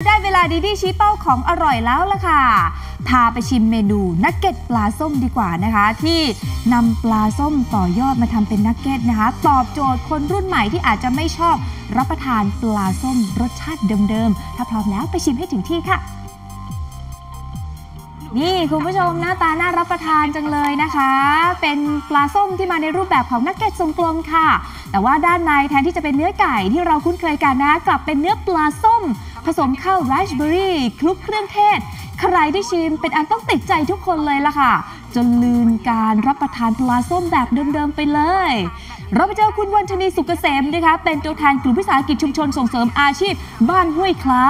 ได้เวลาดีดี้ชี้เป้าของอร่อยแล้วล่ะค่ะพาไปชิมเมนูนักเก็ตปลาส้มดีกว่านะคะที่นำปลาส้มต่อยอดมาทำเป็นนักเก็ตนะคะตอบโจทย์คนรุ่นใหม่ที่อาจจะไม่ชอบรับประทานปลาส้มรสชาติเดิมๆถ้าพร้อมแล้วไปชิมให้ถึงที่ค่ะนี่คุณผู้ชมหน้าตาน่ารับประทานจังเลยนะคะเป็นปลาส้มที่มาในรูปแบบของนักเก็ตทรงกลมค่ะแต่ว่าด้านในแทนที่จะเป็นเนื้อไก่ที่เราคุ้นเคยกันนะกลับเป็นเนื้อปลาส้มผสมข้าวราสเบอร์รี่คลุกเครื่องเทศใครได้ชิมเป็นอันต้องติดใจทุกคนเลยล่ะค่ะจนลืมการรับประทานปลาส้มแบบเดิมๆไปเลยเราไปเจอคุณวันชนีสุกเกษมนะคะเป็นตัวแทนกลุ่มวิสาหกิจชุมชนส่งเสริมอาชีพบ้านห้วยคล้า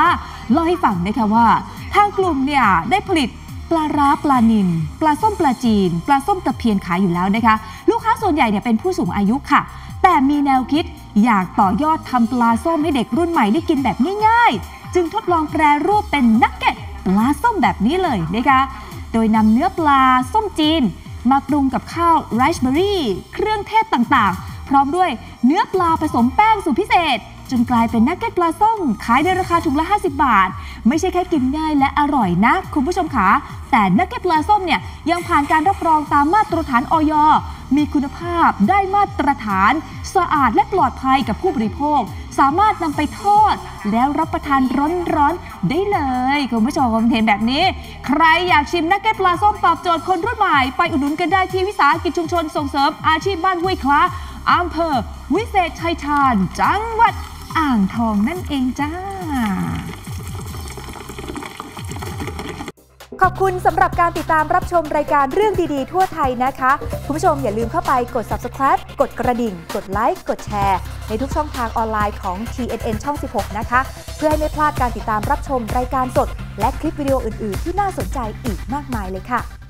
เล่าให้ฟังนะคะว่าทางกลุ่มเนี่ยได้ผลิตปลาร้าปลานิลปลาส้มปลาจีนปลาส้มตะเพียนขายอยู่แล้วนะคะลูกค้าส่วนใหญ่เนี่ยเป็นผู้สูงอายุค่ะแต่มีแนวคิดอยากต่อยอดทำปลาส้มให้เด็กรุ่นใหม่ได้กินแบบง่ายๆจึงทดลองแปรรูปเป็นนักเก็ตปลาส้มแบบนี้เลยนะคะโดยนำเนื้อปลาส้มจีนมาปรุงกับข้าวราสเบอร์รี่เครื่องเทศต่างๆพร้อมด้วยเนื้อปลาผสมแป้งสูตรพิเศษจนกลายเป็นนักเก็ตปลาส้มขายในราคาถุงละ50 บาทไม่ใช่แค่กินง่ายและอร่อยนะคุณผู้ชมคะแต่นักเก็ตปลาส้มเนี่ยยังผ่านการรับรองตามมาตรฐานอย.มีคุณภาพได้มาตรฐานสะอาดและปลอดภัยกับผู้บริโภคสามารถนำไปทอดแล้วรับประทานร้อนๆได้เลยคุณผู้ชมเห็นแบบนี้ใครอยากชิมนักเก็ตปลาส้มตอบโจทย์คนรุ่นใหม่ไปอุดหนุนกันได้ที่วิสาหกิจชุมชนส่งเสริมอาชีพบ้านห้วยคล้าอำเภอวิเศษชัยชาญจังหวัดอ่างทองนั่นเองจ้าขอบคุณสำหรับการติดตามรับชมรายการเรื่องดีๆทั่วไทยนะคะคุณผู้ชมอย่าลืมเข้าไปกด Subscribe กดกระดิ่งกดไลค์กดแชร์ในทุกช่องทางออนไลน์ของ TNN ช่อง 16นะคะเพื่อให้ไม่พลาดการติดตามรับชมรายการสดและคลิปวิดีโออื่นๆที่น่าสนใจอีกมากมายเลยค่ะ